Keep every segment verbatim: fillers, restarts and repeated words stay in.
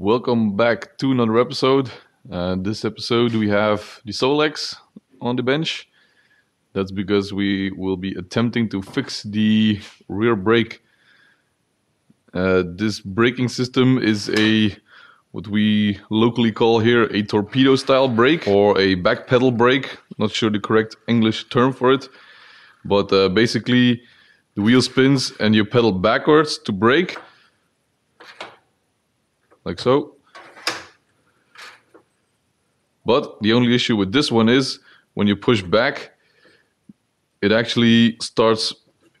Welcome back to another episode. Uh, this episode we have the Solex on the bench. That's because we will be attempting to fix the rear brake. Uh, this braking system is a what we locally call here a torpedo style brake or a back pedal brake. Not sure the correct English term for it, but uh, basically the wheel spins and you pedal backwards to brake. Like so. But the only issue with this one is when you push back, it actually starts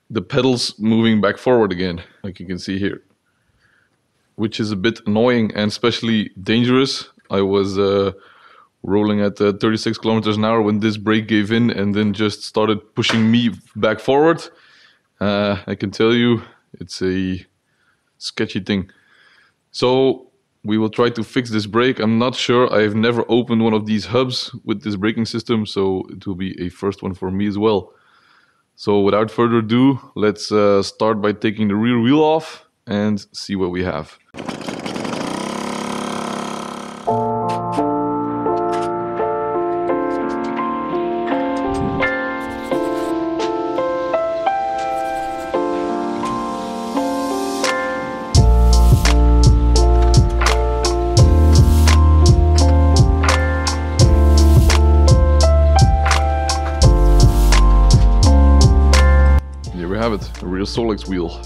the pedals moving back forward again, like you can see here, which is a bit annoying and especially dangerous. I was uh, rolling at uh, thirty-six kilometers an hour when this brake gave in and then just started pushing me back forward. Uh, I can tell you it's a sketchy thing. So we will try to fix this brake. I'm not sure. I've never opened one of these hubs with this braking system, so it will be a first one for me as well. So without further ado, let's uh, start by taking the rear wheel off and see what we have. It, a real Solex wheel.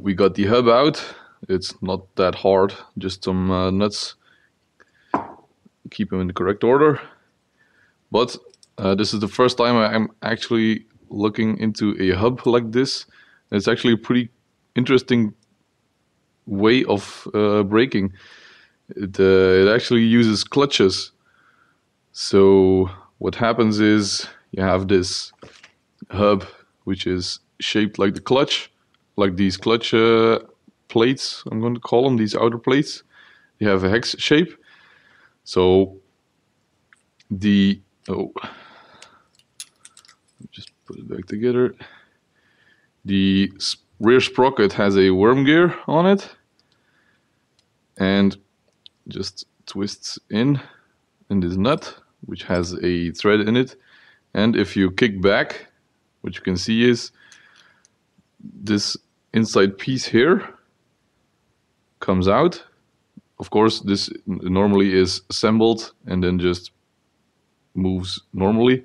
We got the hub out. It's not that hard, just some uh, nuts, keep them in the correct order. But uh, this is the first time I'm actually looking into a hub like this. It's actually a pretty interesting way of uh, braking. It, uh, it actually uses clutches. So what happens is you have this hub which is shaped like the clutch. Like these clutch uh, plates, I'm going to call them, these outer plates. They have a hex shape. So the, oh, just put it back together. The rear sprocket has a worm gear on it and just twists in, in this nut, which has a thread in it. And if you kick back, what you can see is this inside piece here comes out. Of course, this normally is assembled and then just moves normally.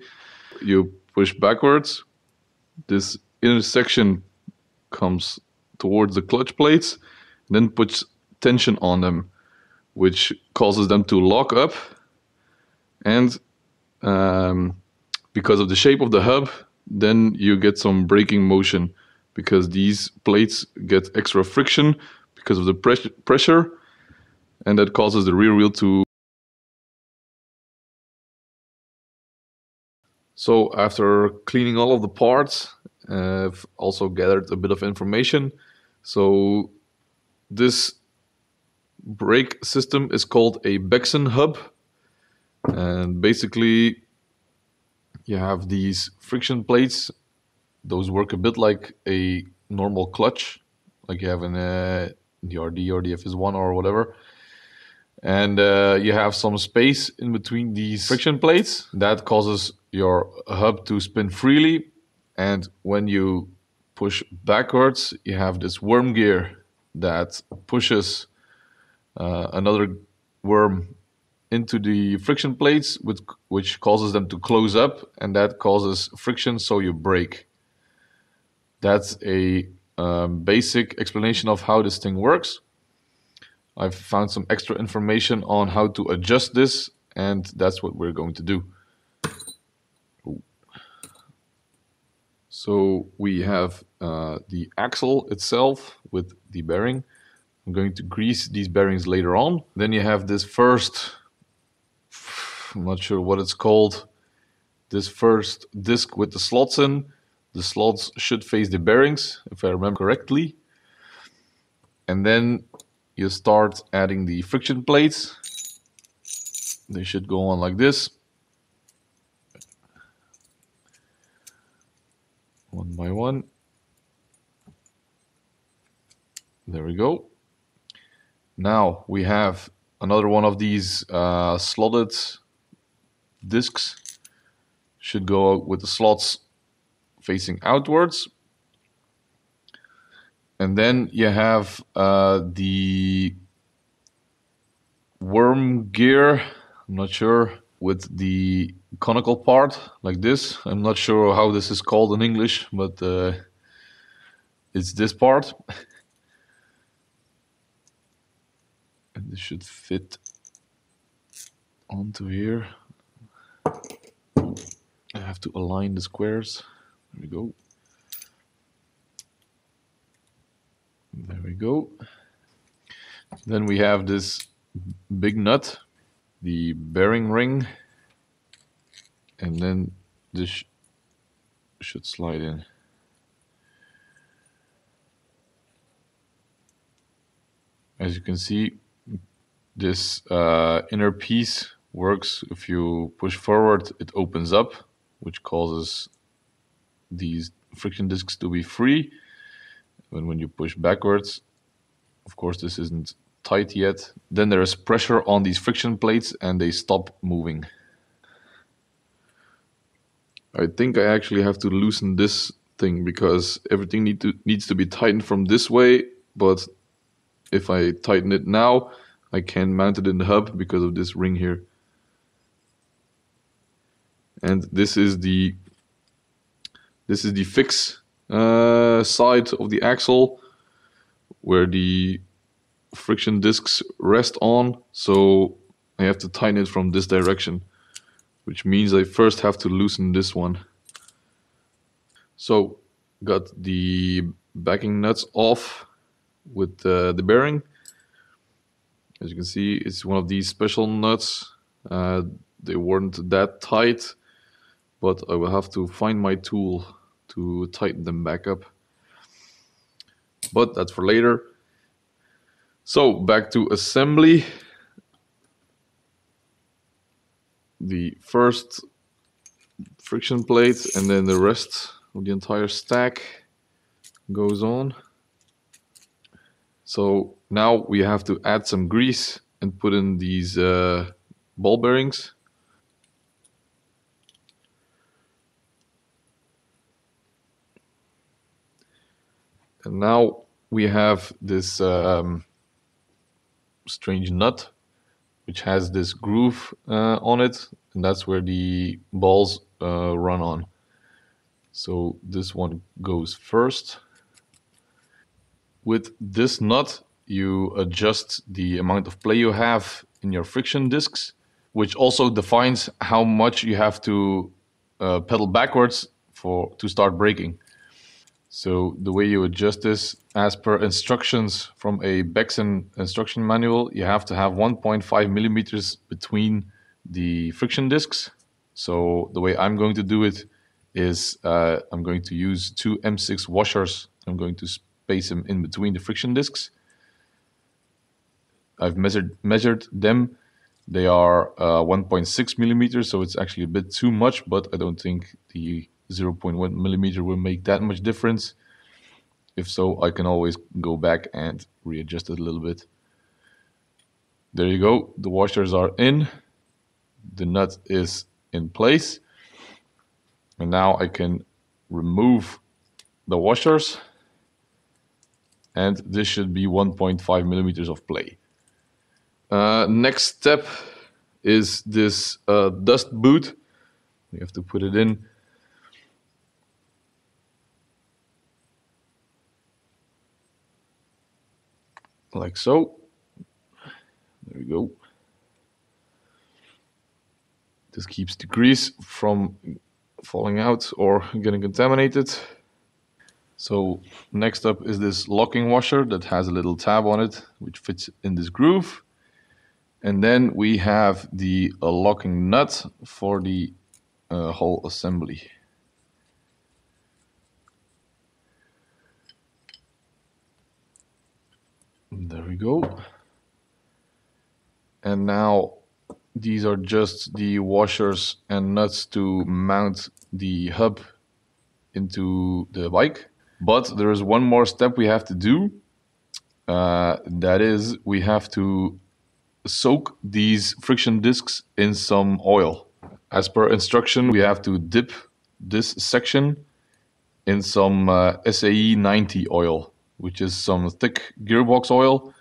You push backwards, this inner section comes towards the clutch plates, and then puts tension on them, which causes them to lock up. And um, because of the shape of the hub, then you get some braking motion, because these plates get extra friction because of the pres pressure, and that causes the rear wheel to... So after cleaning all of the parts, uh, I've also gathered a bit of information. So this brake system is called a Beckson hub, and basically you have these friction plates. Those work a bit like a normal clutch, like you have in uh, the R D or the F S one or whatever. And uh, you have some space in between these friction plates. That causes your hub to spin freely. And when you push backwards, you have this worm gear that pushes uh, another worm into the friction plates, which, which causes them to close up, and that causes friction, so you brake. That's a um, basic explanation of how this thing works. I've found some extra information on how to adjust this, and that's what we're going to do. So we have uh, the axle itself with the bearing. I'm going to grease these bearings later on. Then you have this first, I'm not sure what it's called, this first disc with the slots in. The slots should face the bearings, if I remember correctly. And then you start adding the friction plates. They should go on like this, one by one. There we go. Now we have another one of these uh, slotted discs. Should go out with the slots facing outwards. And then you have uh, the worm gear, I'm not sure, with the conical part like this. I'm not sure how this is called in English, but uh, it's this part. And this should fit onto here. I have to align the squares. There we go. There we go. Then we have this big nut, the bearing ring, and then this sh should slide in. As you can see, this uh, inner piece works. If you push forward, it opens up, which causes these friction discs to be free. And when you push backwards, of course this isn't tight yet, then there is pressure on these friction plates and they stop moving. I think I actually have to loosen this thing, because everything need to, needs to be tightened from this way, but if I tighten it now, I can't mount it in the hub because of this ring here. And this is the this is the fix Uh, side of the axle where the friction discs rest on, so I have to tighten it from this direction, which means I first have to loosen this one. So got the backing nuts off with uh, the bearing. As you can see, it's one of these special nuts. Uh, they weren't that tight, but I will have to find my tool to tighten them back up, but that's for later. So back to assembly. The first friction plate, and then the rest of the entire stack goes on. So now we have to add some grease and put in these uh, ball bearings. And now we have this um, strange nut, which has this groove uh, on it, and that's where the balls uh, run on. So this one goes first. With this nut, you adjust the amount of play you have in your friction discs, which also defines how much you have to uh, pedal backwards for to start braking. So the way you adjust this, as per instructions from a Beckson instruction manual, you have to have one point five millimeters between the friction discs. So the way I'm going to do it is uh, I'm going to use two M six washers. I'm going to space them in between the friction discs. I've measured measured them. They are uh, one point six millimeters, so it's actually a bit too much, but I don't think the zero point one millimeter will make that much difference. If so, I can always go back and readjust it a little bit. There you go. The washers are in. The nut is in place. And now I can remove the washers. And this should be one point five millimeters of play. Uh, next step is this uh, dust boot. We have to put it in. Like so. There we go. This keeps the grease from falling out or getting contaminated. So next up is this locking washer that has a little tab on it, which fits in this groove. And then we have the uh, locking nut for the uh, whole assembly. There we go. And now these are just the washers and nuts to mount the hub into the bike. But there is one more step we have to do. Uh, that is, we have to soak these friction discs in some oil. As per instruction, we have to dip this section in some uh, S A E ninety oil, which is some thick gearbox oil.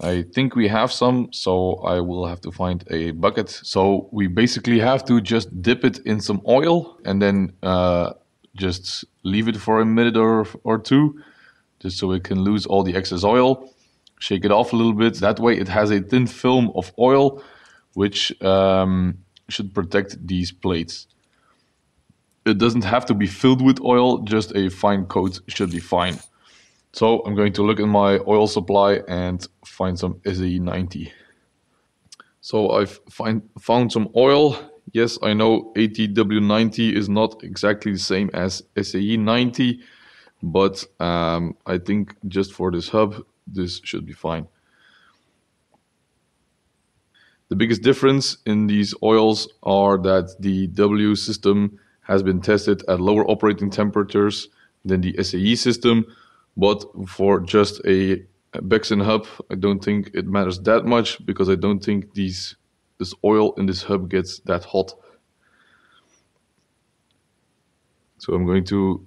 I think we have some, so I will have to find a bucket. So we basically have to just dip it in some oil and then uh, just leave it for a minute or, or two, just so it can lose all the excess oil. Shake it off a little bit. That way it has a thin film of oil, which um, should protect these plates. It doesn't have to be filled with oil, just a fine coat should be fine. So I'm going to look in my oil supply and find some S A E ninety. So I've find, found some oil. Yes, I know eighty W ninety is not exactly the same as S A E ninety, but um, I think just for this hub, this should be fine. The biggest difference in these oils are that the W system has been tested at lower operating temperatures than the S A E system. But for just a Beckson hub, I don't think it matters that much, because I don't think these this oil in this hub gets that hot. So I'm going to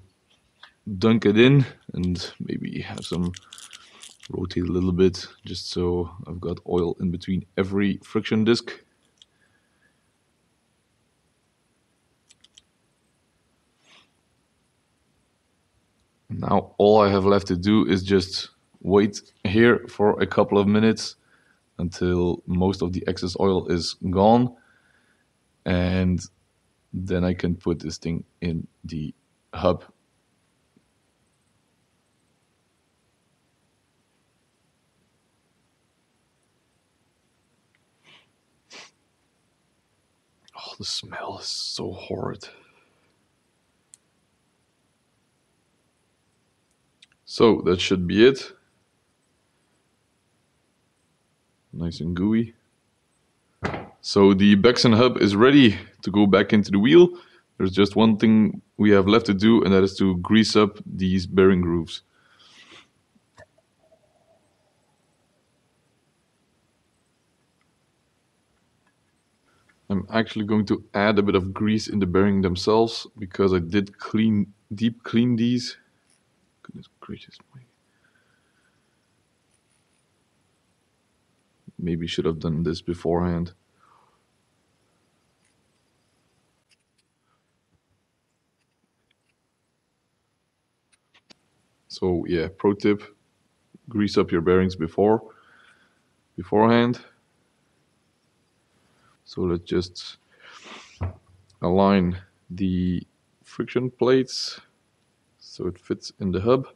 dunk it in and maybe have some rotate a little bit, just so I've got oil in between every friction disc. Now all I have left to do is just wait here for a couple of minutes until most of the excess oil is gone, and then I can put this thing in the hub. Oh, the smell is so horrid. So that should be it. Nice and gooey. So the Beckson hub is ready to go back into the wheel. There's just one thing we have left to do, and that is to grease up these bearing grooves. I'm actually going to add a bit of grease in the bearing themselves, because I did clean, deep clean these. Goodness gracious me. Maybe should have done this beforehand. So yeah, pro tip, grease up your bearings before, beforehand. So let's just align the friction plates so it fits in the hub.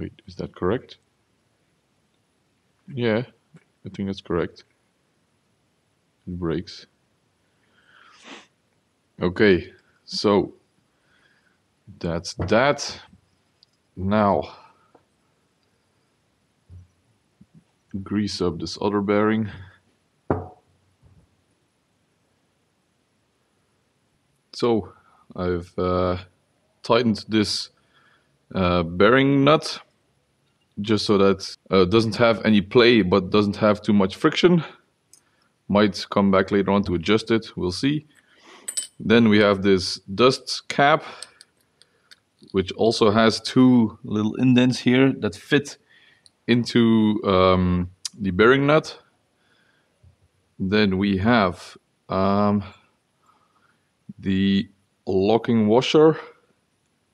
Wait, is that correct? Yeah, I think that's correct. It breaks. Okay, so that's that. Now, grease up this other bearing. So, I've uh, tightened this uh, bearing nut, just so that uh, doesn't have any play but doesn't have too much friction. Might come back later on to adjust it, we'll see. Then we have this dust cap, which also has two little indents here that fit into um, the bearing nut. Then we have um, the locking washer,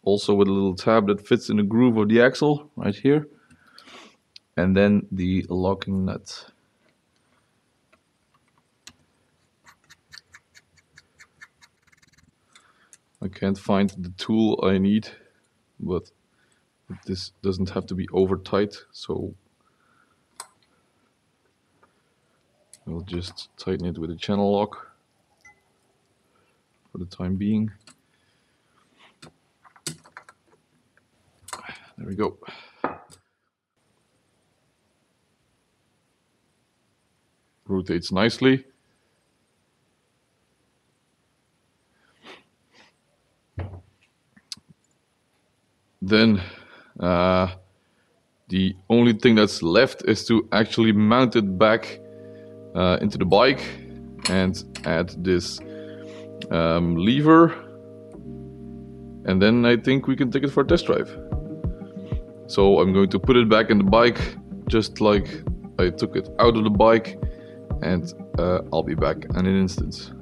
also with a little tab that fits in the groove of the axle right here. And then the locking nut. I can't find the tool I need, but this doesn't have to be over tight, so I'll just tighten it with a channel lock for the time being. There we go. Rotates nicely. Then uh, the only thing that's left is to actually mount it back uh, into the bike and add this um, lever, and then I think we can take it for a test drive. So I'm going to put it back in the bike just like I took it out of the bike, and uh, I'll be back in an instant.